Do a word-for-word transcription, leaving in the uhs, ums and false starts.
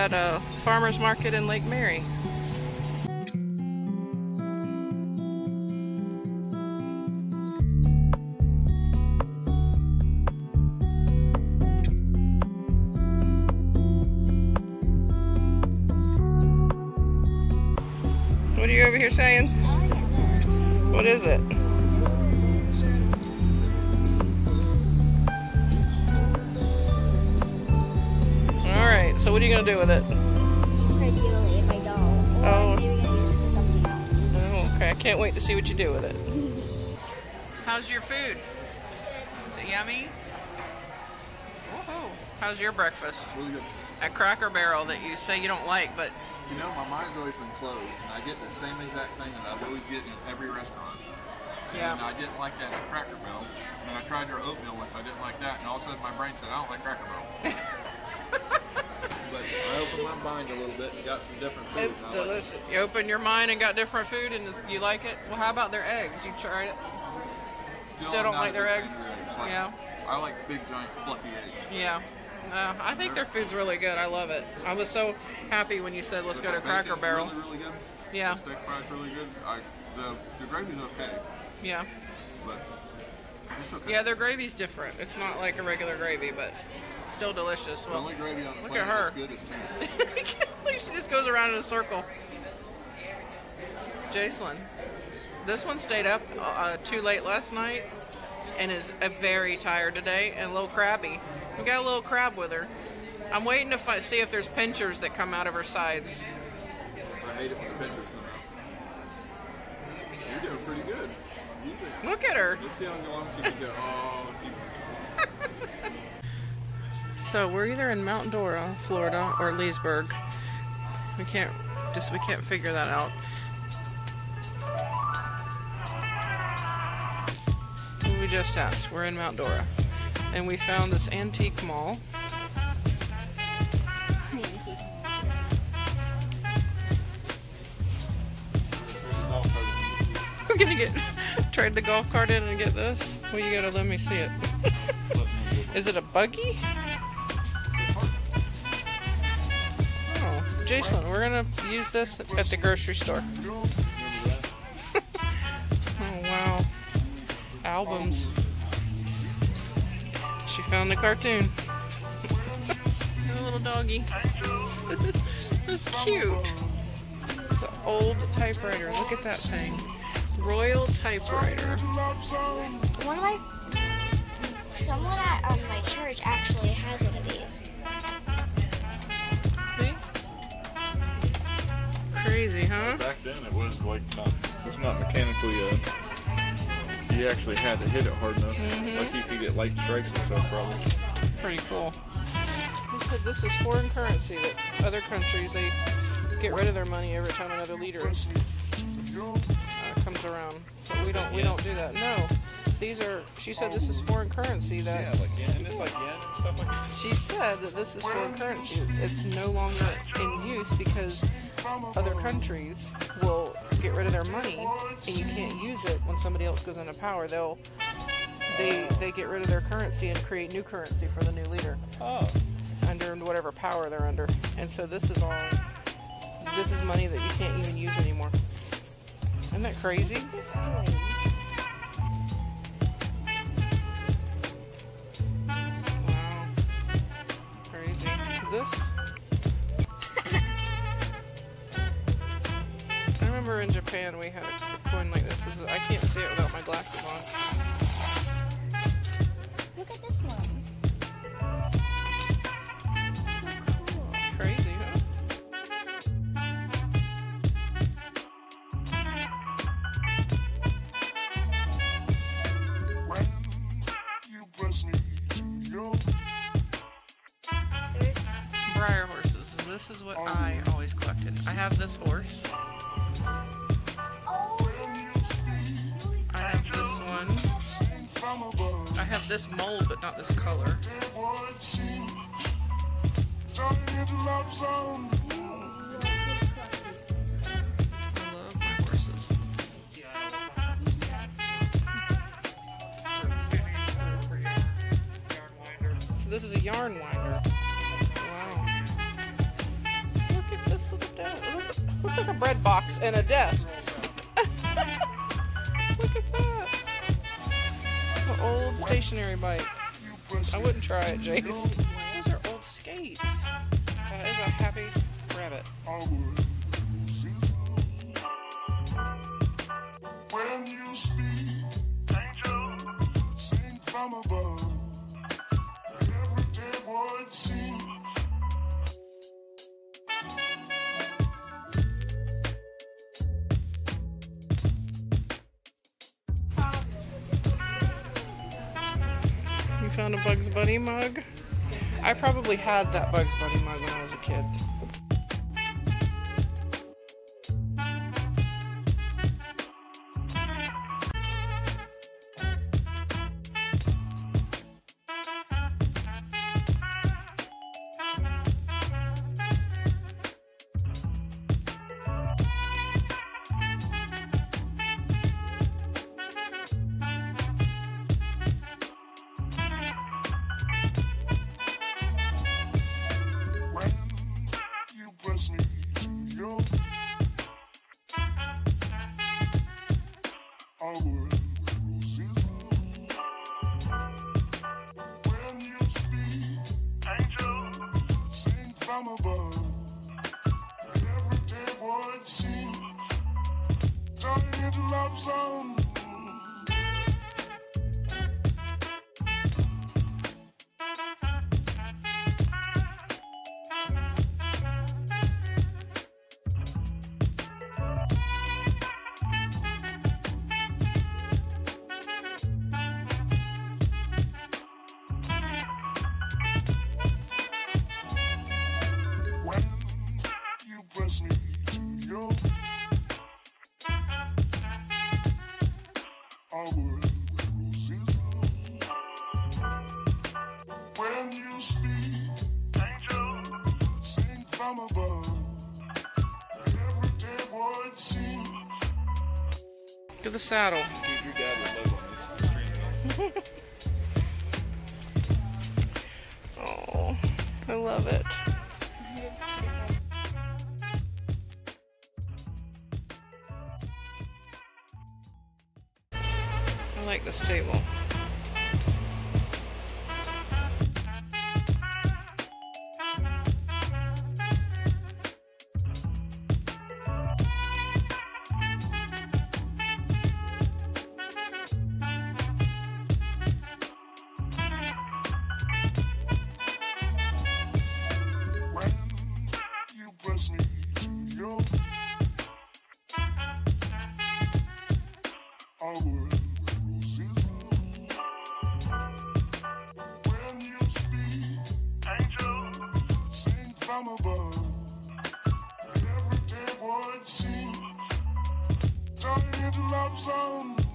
at a farmer's market in Lake Mary. What are you over here saying? What is it? So what are you going to do with it? It's my jewelry, my doll. Or oh. Maybe we're going to use it for something else. Oh, okay. I can't wait to see what you do with it. How's your food? Is it yummy? Woohoo. How's your breakfast? Really good. At Cracker Barrel that you say you don't like, but... You know, my mind's always been closed, and I get the same exact thing that I always get in every restaurant. And yeah. I didn't like that at Cracker Barrel, and I tried their oatmeal once, I didn't like that, and all of a sudden my brain said, I don't like Cracker Barrel. I opened my mind a little bit and got some different food. It's delicious. Like it. You opened your mind and got different food and you like it? Well, how about their eggs? You tried it? Still, Still don't like their egg? Like, yeah. I like big, giant, fluffy eggs. Yeah. Uh, I think their food's really good. I love it. I was so happy when you said, let's go to Cracker Barrel. Really, really good. Yeah. The steak fry's really good. I, the, the gravy's okay. Yeah. But it's okay. Yeah, their gravy's different. It's not like a regular gravy, but... Still delicious. Well, look at her. Good as she just goes around in a circle. Jacelyn, this one stayed up uh, too late last night and is uh, very tired today and a little crabby. We got a little crab with her. I'm waiting to fi see if there's pinchers that come out of her sides. I hate it when the pinchers come out. You're doing pretty good. Usually. Look at her. Let's see how long she can go. Oh, she's... So we're either in Mount Dora, Florida, or Leesburg. We can't just we can't figure that out. We just asked. We're in Mount Dora, and we found this antique mall. We're gonna get trade the golf cart in and get this. Well, you gotta let me see it. Is it a buggy? Jacelyn, we're gonna use this at the grocery store. Oh wow. Albums. She found the cartoon. A little doggy. That's cute. It's an old typewriter. Look at that thing. Royal typewriter. One of my someone at um, my church actually has one of these. Crazy, huh? Back then it was like not, it was not mechanically. Uh, you actually had to hit it hard enough. Mm-hmm. Like you could get light strikes and stuff, probably. Pretty cool. He said this is foreign currency that other countries they get rid of their money every time another leader uh, comes around. But we don't. We don't do that. No. These are. She said this is foreign currency. That. Yeah, like yen. And it's like yen and stuff like that. She said that this is foreign currency. It's, it's no longer in use because. Other countries will get rid of their money and you can't use it when somebody else goes into power. They'll they they get rid of their currency and create new currency for the new leader. Oh. Under whatever power they're under. And so this is all this is money that you can't even use anymore. Isn't that crazy? Wow. Crazy. This in Japan we had a coin like this. This is, I can't see it without my glasses on. Look at this one. So cool. Crazy, huh? When you press me, go. Briar horses. This is what oh. I always collected. I have this horse. I have this mold, but not this color. I love my horses. So this is a yarn winder. Wow. Looks like a bread box and a desk. Look at that. An old stationary bike. I wouldn't try it, Jace. Those are old skates. That is a happy rabbit. When you speak, angel, sing from above. Everyday void seems. You found a Bugs Bunny mug? I probably had that Bugs Bunny mug when I was a kid. To the saddle. Oh, I love it. I like this table. Every day, void scene, turn into love zone.